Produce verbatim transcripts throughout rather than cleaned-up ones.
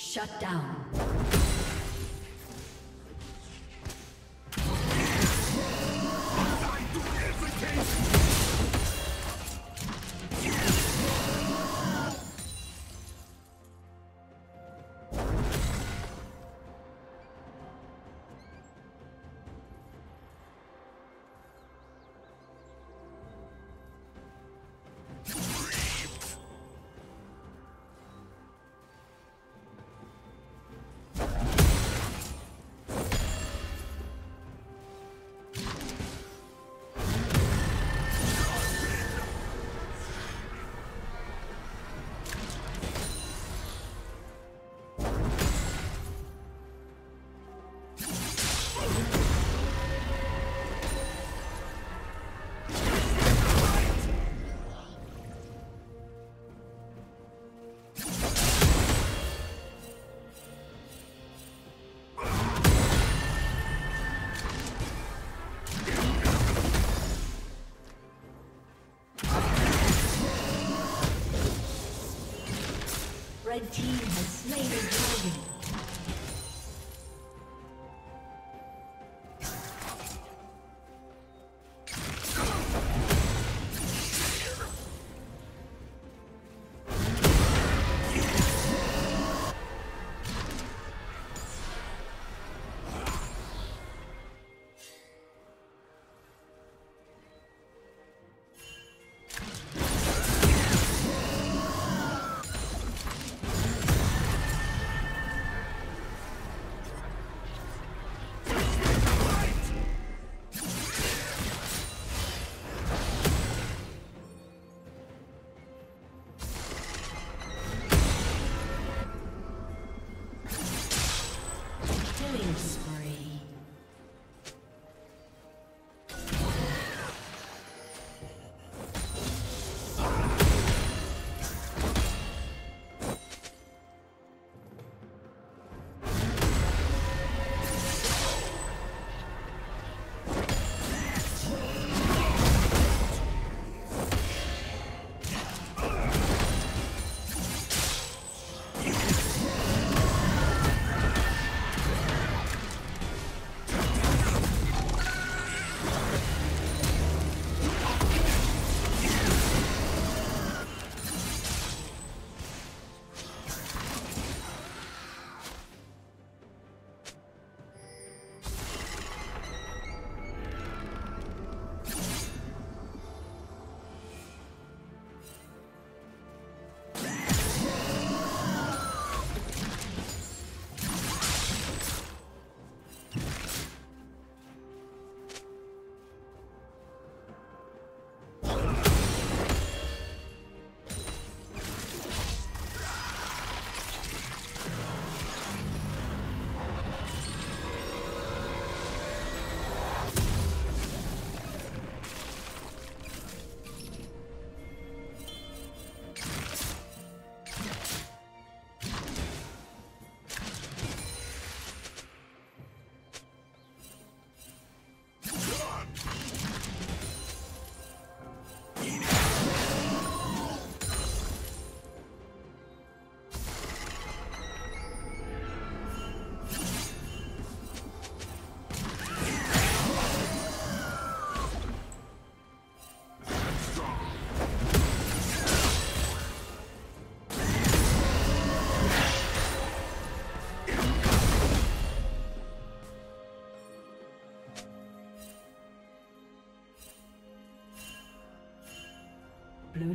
Shut down. The team has slain the dragon. Blue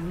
Blue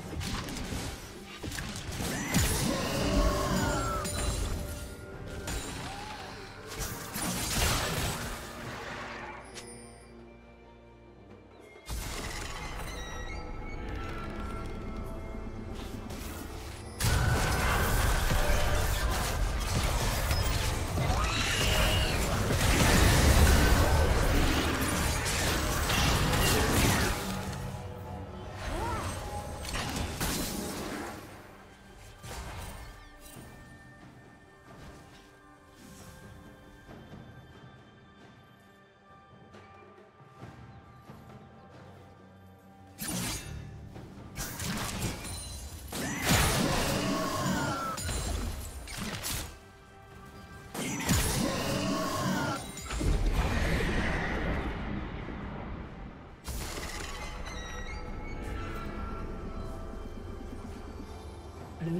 Blue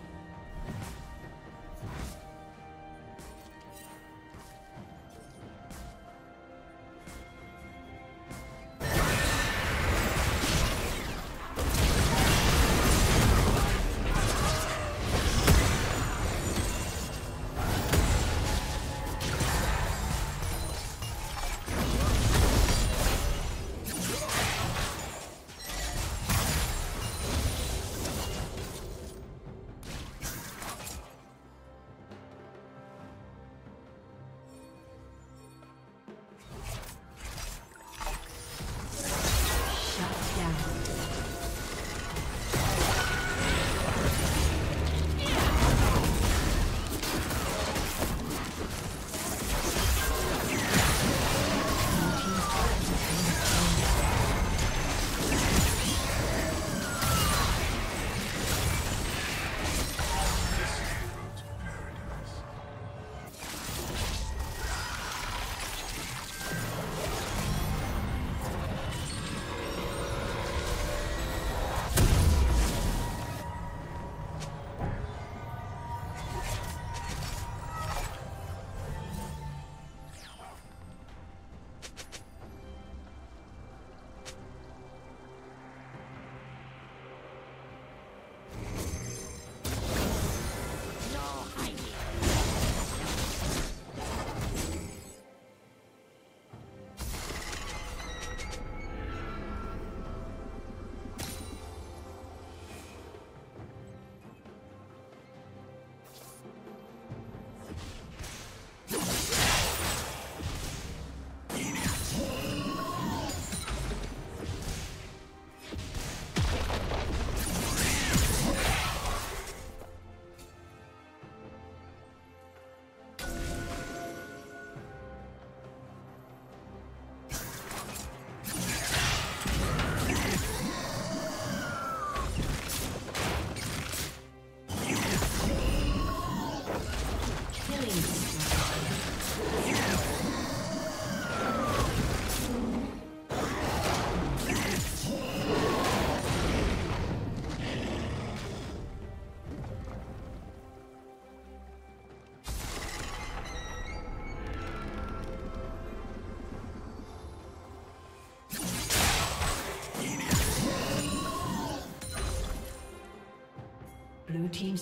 Blue team's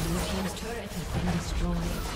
Blue team's turret has been destroyed.